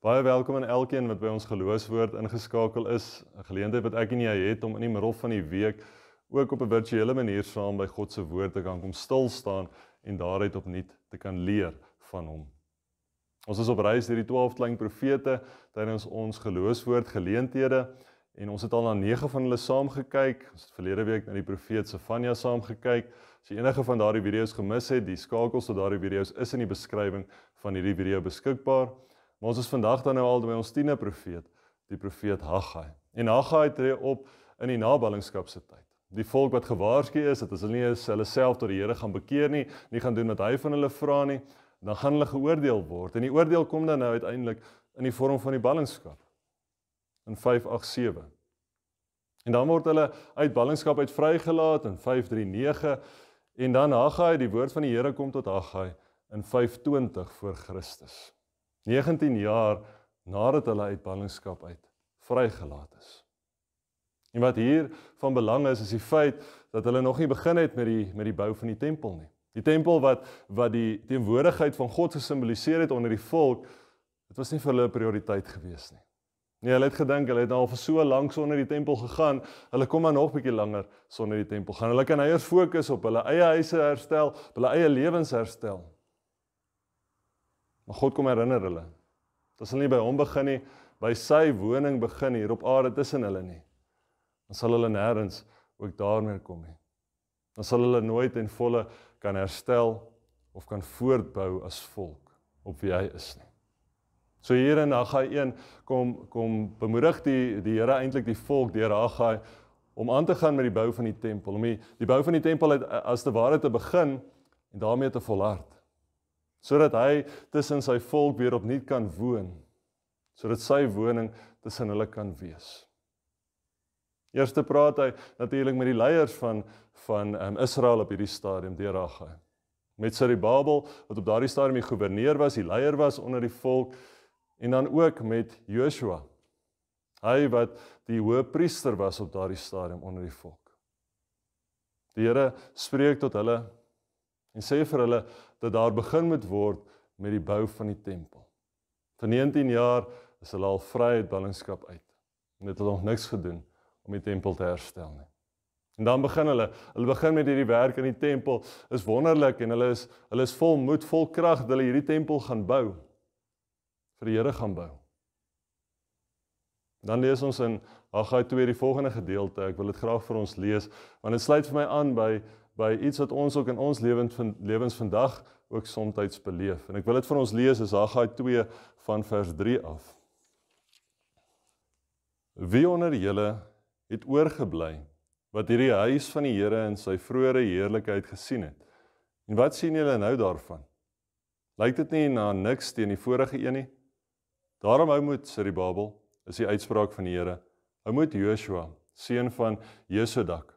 Baie welkom aan elkeen wat by ons geloofswoord ingeskakel is. 'n Geleentheid wat ek en jy het om in die middel van die week ook op 'n virtuele manier saam by God se woord te kan kom stil staan en daaruit opnuut te kan leer van hom. Ons is op reis deur die 12 klein profete tydens ons geloofswoord geleenthede en ons het al na 9 van hulle saam gekyk. Ons het verlede week na die profeet Sefanja saam gekyk. As jy enige van daardie video's gemis het, die skakels tot daardie video's is in die beskrywing van hierdie video beskikbaar. Maar ons is vandag dan nou al by ons 10e profeet, die profeet Haggai. En Haggai tree op in die naballingskapse tyd. Die volk wat gewaarsku is, dat as hulle nie hulle self tot die Here gaan bekeer nie, nie gaan doen wat hy van hulle vra nie, dan gaan hulle geoordeel word. En die oordeel kom dan nou uiteindelik in die vorm van die ballingskap. In 587. En dan word hulle uit ballingskap uit vrygelaat in 539. En dan Haggai, die woord van die Here kom tot Haggai in 520 voor Christus. 19 jaar nadat hulle uit ballingskap uit vrygelaat is. En wat hier van belang is die feit dat hulle nog nie begin het met die bou van die tempel nie. Die tempel wat die teenwoordigheid van God gesimboliseer het onder die volk, dit was nie vir hulle 'n prioriteit gewees nie. Nee, hulle het gedink, hulle het nou al vir so lank sonder die tempel gegaan, hulle kom maar nog 'n bietjie langer sonder die tempel gaan. Hulle kan eers fokus op hulle eie huise herstel, op hulle eie lewens herstel. Maar God kom herinner hulle. Dat as hulle nie by hom begin nie, by sy woning begin hier op aarde tussen hulle nie, dan sal hulle nêrens ook daarmee kom nie. Dan sal hulle nooit ten volle kan herstel of kan voortbou as volk op wie hy is nie. So hier in Haggai 1 kom bemoedig die Here eintlik die volk deur Haggai om aan te gaan met die bou van die tempel, om die bou van die tempel as te ware te begin en daarmee te volhard. Sodat hy tussen sy volk weer opnuut kan woon, sodat sy woning tussen hulle kan wees. Eers te praat hy natuurlik met die leiers van Israel op hierdie stadium, deur Haggai. Met Serubbabel, wat op daardie stadium die goewerneur was, die leier was onder die volk, en dan ook met Joshua, hy wat die hoëpriester was op daardie stadium onder die volk. Die Here spreek tot hulle en sê vir hulle dat daar begin moet word met die bou van die tempel. Vir 19 jaar is hulle al vry uit ballingskap uit. En dit het nog niks gedoen om die tempel te herstel nie. En dan begin hulle begin met hierdie werk in die tempel, is wonderlik en hulle is vol moed, vol krag dat hulle hierdie tempel gaan bou. Vir die Here gaan bou. Dan lees ons in Haggai 2 die volgende gedeelte. Ek wil dit graag vir ons lees, want dit sluit vir my aan by iets wat ons ook in ons lewens vandag ook soms beleef. En ek wil dit vir ons lees, is Haggai 2 van vers 3 af. Wie onder julle het oorgebly wat hierdie huis van die Here in sy vroeëre heerlikheid gesien het? En wat sien julle nou daarvan? Lyk dit nie na niks teen die vorige een nie? Daarom hou moed, Serubbabel, is die uitspraak van die Here. Hou moed, Joshua, seun van Jesodak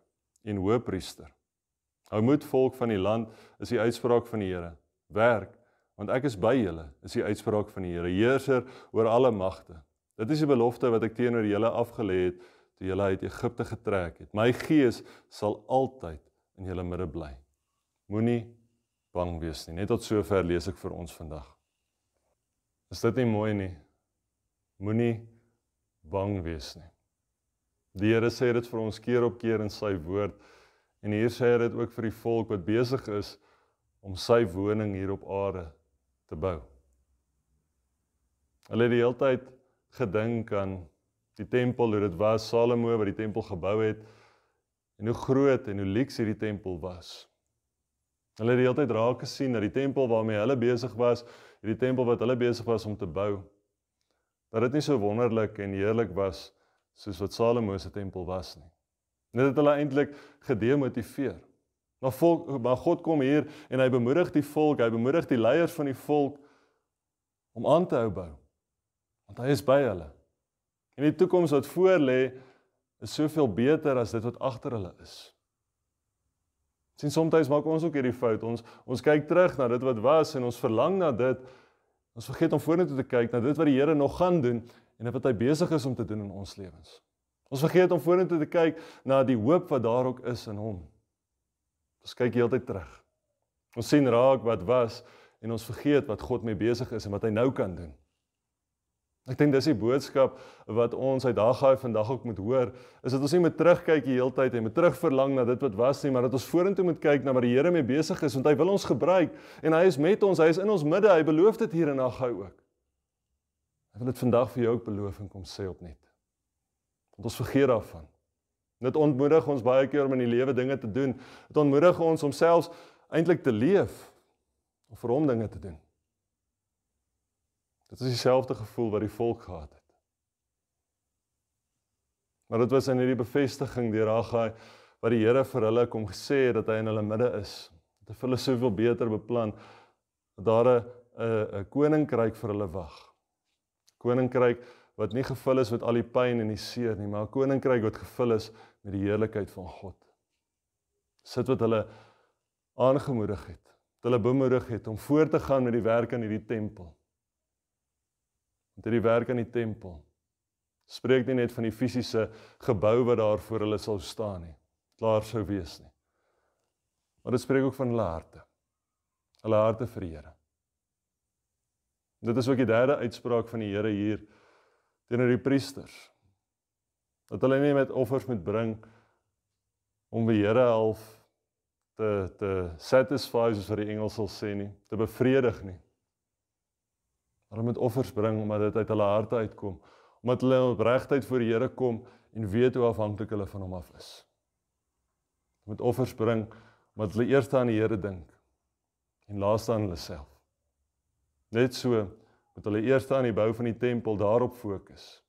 en hoëpriester. Hou moed, volk van die land, is die uitspraak van die Here. Werk, want ek is by julle, is die uitspraak van die Here, heerser oor alle magte. Dit is die belofte wat ek teenoor julle afgelê het toe julle uit Egipte getrek het. My gees sal altyd in julle midde bly. Moenie bang wees nie. Net tot sover lees ek vir ons vandag. Is dit nie mooi nie? Moenie bang wees nie. Die Here sê dit vir ons keer op keer in sy woord. En hier sê hy dit ook vir die volk wat besig is om sy woning hier op aarde te bou. Hulle het die hele tyd gedink aan die tempel, hoe dit was, Salomo wat die tempel gebou het, en hoe groot en hoe lyks hierdie tempel was. Hulle het die hele tyd raak gesien dat die tempel waarmee hulle besig was, hierdie tempel wat hulle besig was om te bou, dat dit nie so wonderlik en heerlik was soos wat Salomo se tempel was nie. En dit het hulle eintlik gedemotiveer. Maar God kom hier en hy bemoedig die volk, hy bemoedig die leiers van die volk om aan te hou bou. Want hy is by hulle. En die toekoms wat voor lê, is soveel beter as dit wat agter hulle is. Sien, soms maak ons ook hierdie fout. Ons kyk terug na dit wat was en ons verlang na dit. Ons vergeet om vorentoe te kyk na dit wat die Here nog gaan doen en wat hy besig is om te doen in ons lewens. Ons vergeet om vorentoe te kyk na die hoop wat daar ook is in hom. Ons kyk heeltyd terug. Ons sien raak wat was en ons vergeet wat God mee besig is en wat hy nou kan doen. Ek dink dis die boodskap wat ons uit Haggai vandag ook moet hoor, is dat ons nie moet terugkyk die hele tyd en moet terugverlang na dit wat was nie, maar dat ons vorentoe moet kyk na waar die Here mee besig is, want hy wil ons gebruik en hy is met ons, hy is in ons midde, hy beloof dit hier in Haggai ook. Hy wil dit vandag vir jou ook beloof en kom sê opnuut. Want ons vergeet daarvan. Dit ontmoedig ons baie keer om in die lewe dinge te doen. Dit ontmoedig ons om selfs eintlik te leef of vir hom dinge te doen. Dit is dieselfde gevoel wat die volk gehad het. Maar dit was in hierdie bevestiging deur Haggai wat die Here vir hulle kom gesê het dat hy in hulle midde is. Dat hy vir hulle soveel beter beplan dat daar 'n koninkryk vir hulle wag. Koninkryk wat nie gevul is met al die pyn en die seer nie, maar 'n koninkryk wat gevul is met die heerlikheid van God. Dit wat hulle aangemoedig het, wat hulle bemoedig het om voort te gaan met die werk aan hierdie tempel. Want hierdie werk aan die tempel spreek nie net van die fisiese gebou wat daar voor hulle sal staan nie, klaar sou wees nie. Maar dit spreek ook van hulle harte vir die Here. Dit is ook die derde uitspraak van die Here hier teenoor die priesters. Dat hulle nie met offers moet bring om die Here half te satisfy, soos wat die Engels sal sê nie, te bevredig nie. Maar hulle moet offers bring omdat dit uit hulle harte uitkom, omdat hulle op regtheid voor die Here kom en weet hoe afhanklik hulle van hom af is. Hulle moet offers bring omdat hulle eerste aan die Here dink en laaste aan hulle self. Net so moet hulle eerste aan die bou van die tempel daarop fokus,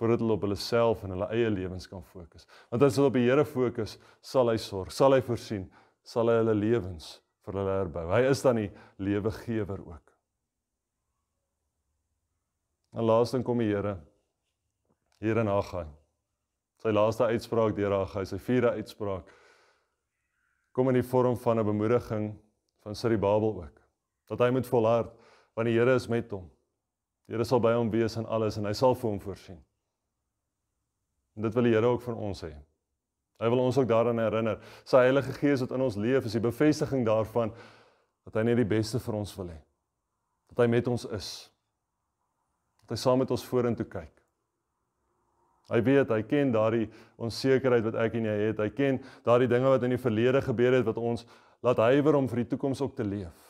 voordat hulle op hulle self en hulle eie lewens kan fokus. Want as hulle op die Here fokus, sal hy sorg, sal hy voorsien, sal hy hulle lewens vir hulle herbou. Hy is dan die lewegewer ook. En laatst kom die Here hier in Haggai. Sy laaste uitspraak deur Haggai, sy vierde uitspraak, kom in die vorm van 'n bemoediging van Serubbabel ook. Dat hy moet volhard, want die Here is met hom. Die Here sal by hom wees in alles en hy sal vir hom voorsien. En dit wil die Here ook van ons hê. Hy wil ons ook daaraan herinner. Sy Heilige Gees wat in ons leef is die bevestiging daarvan dat hy net die beste vir ons wil hê. Dat hy met ons is. Dat hy saam met ons vorentoe kyk. Hy weet, hy ken daardie onsekerheid wat ek en jy het. Hy ken daardie dinge wat in die verlede gebeur het, wat ons laat huiwer om vir die toekoms ook te leef.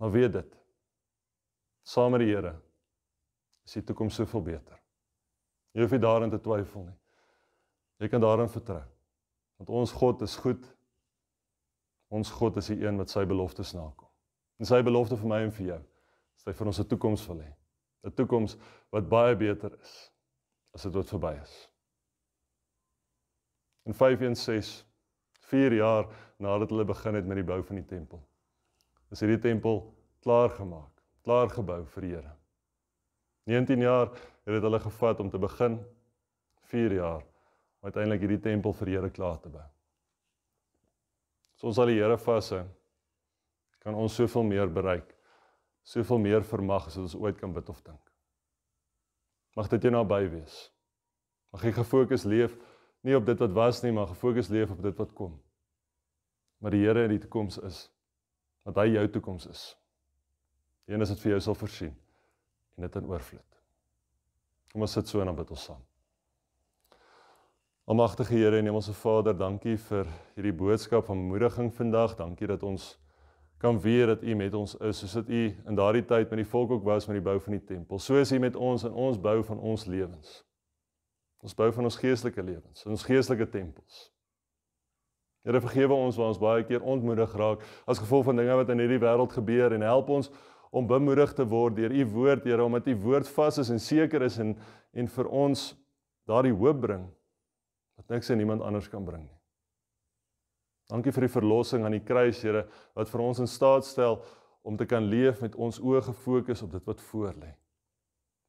Maar weet dit, saam met die Here is die toekoms soveel beter. Jy hoef nie daarin te twyfel nie. Jy kan daarin vertrou. Want ons God is goed. Ons God is die een wat sy beloftes nakom. En sy belofte vir my en vir jou is dat hy vir ons 'n toekoms wil hê. 'n Toekoms wat baie beter is as dit wat verby is. In 516, 4 jaar nadat hulle begin het met die bou van die tempel, is hierdie tempel klaargemaak, klaargebou vir die Here. 19 jaar het dit hulle gevat om te begin, 4 jaar om uiteindelik hierdie tempel vir die Here klaar te bou. As ons al die Here vashou, kan ons soveel meer bereik, soveel meer vermag as ons ooit kan bid of dink. Mag dit jou naby wees. Mag jy gefokus leef, nie op dit wat was nie, maar gefokus leef op dit wat kom. Maar die Here in die toekoms is, want hy jou toekoms is. Die een is dit vir jou sal voorsien, en dit in oorvloed. Kom ons sit so en dan bid ons saam. Almagtige Here en Hemelse Vader, dankie vir hierdie boodskap van bemoediging vandag. Dankie dat ons kan weet dat U met ons is, soos dat U in daardie tyd met die volk ook was met die bou van die tempel. So is U met ons in ons bou van ons lewens. Ons bou van ons geestelike lewens, ons geestelike tempels. Here, vergewe ons waar ons baie keer ontmoedig raak as gevolg van dinge wat in hierdie wêreld gebeur en help ons om bemoedig te word deur U woord, Here, omdat U woord vas is en seker is en vir ons daardie hoop bring wat niks en niemand anders kan bring nie. Dankie vir die verlossing aan die kruis, Here, wat vir ons in staat stel om te kan leef met ons oë gefokus op dit wat voor lê.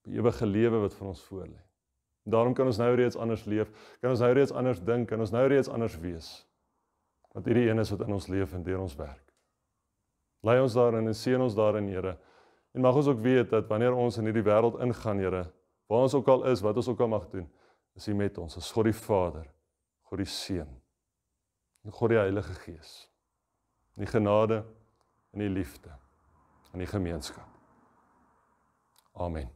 Die ewige lewe wat vir ons voor lê. Daarom kan ons nou reeds anders leef, kan ons nou reeds anders dink, kan ons nou reeds anders wees. Want hierdie een is wat in ons leef en deur ons werk. Lei ons daarin en seën ons daarin, Here. En mag ons ook weet dat wanneer ons in hierdie wêreld ingaan, Here, waar ons ook al is, wat ons ook al mag doen, is U met ons, as God die Vader, God die Seun, en God die Heilige Gees, in die genade, in die liefde, in die gemeenskap. Amen.